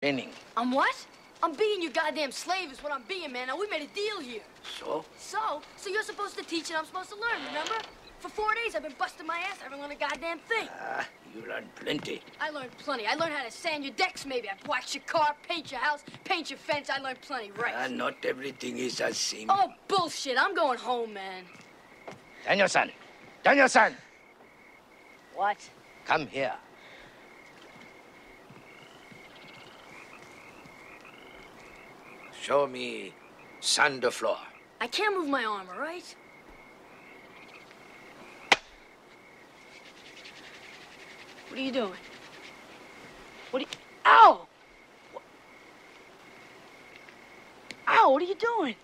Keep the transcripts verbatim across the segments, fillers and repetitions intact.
Training. I'm what? I'm being your goddamn slave is what I'm being, man. Now, we made a deal here. So? So? So you're supposed to teach and I'm supposed to learn, remember? For four days, I've been busting my ass. I haven't learned a goddamn thing. Ah, uh, you learned plenty. I learned plenty. I learned how to sand your decks, maybe. I waxed your car, paint your house, paint your fence. I learned plenty, right? Ah, uh, not everything is as seen. Oh, bullshit. I'm going home, man. Danielson. Danielson. What? Come here. Show me sand the floor. I can't move my arm, all right? What are you doing? What are you... Ow! What... Ow, what are you doing?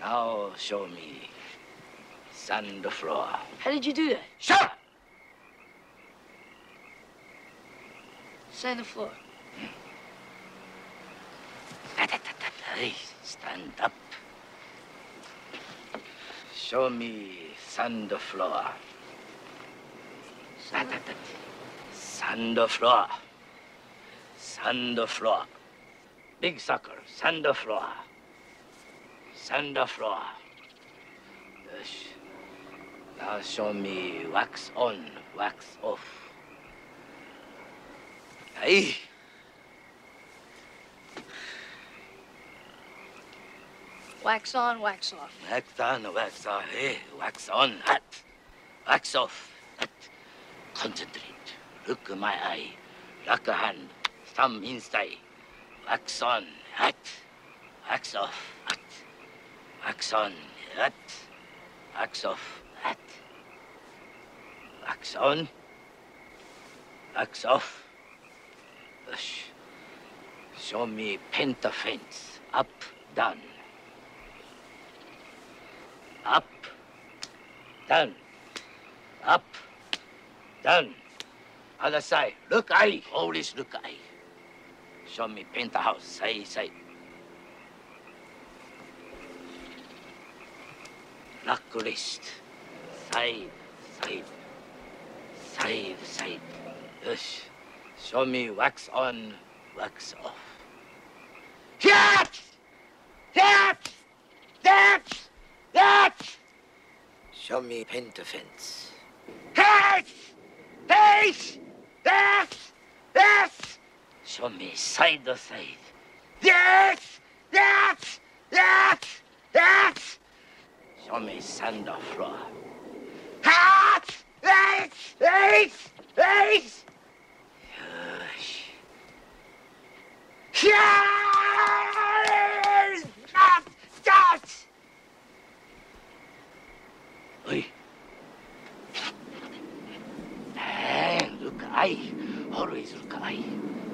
Now show me sand the floor. How did you do that? Shut up! Sand the floor. Hey, stand up. Show me sand the floor. Sand the, sand the floor. Sand the floor. Big sucker, sand the floor. Sand the floor. Now show me wax on, wax off. Hey. Wax on, wax off. Wax on, wax off. Hey, wax on, hot. Wax off, hot. Concentrate. Look in my eye. Lock a hand. Thumb inside. Wax on, hot. Wax off, hot. Wax on, hot. Wax off, hot. Wax on. Wax off. Ush. Show me paint the fence. Up, down. Up, down, up, down, other side, look eye, always look eye. Show me paint the house, side, side. Lock wrist, side, side, side, side. Yes. Show me wax on, wax off. Yes! Yes! Yes! That! Show me paint the fence. Yes! Face! Yes! Yes! Show me side to side. Yes! Yes! Yes! Yes! Show me sand on floor. Hat! Yes! Yes! Yes! Yes! Look, I always look, I.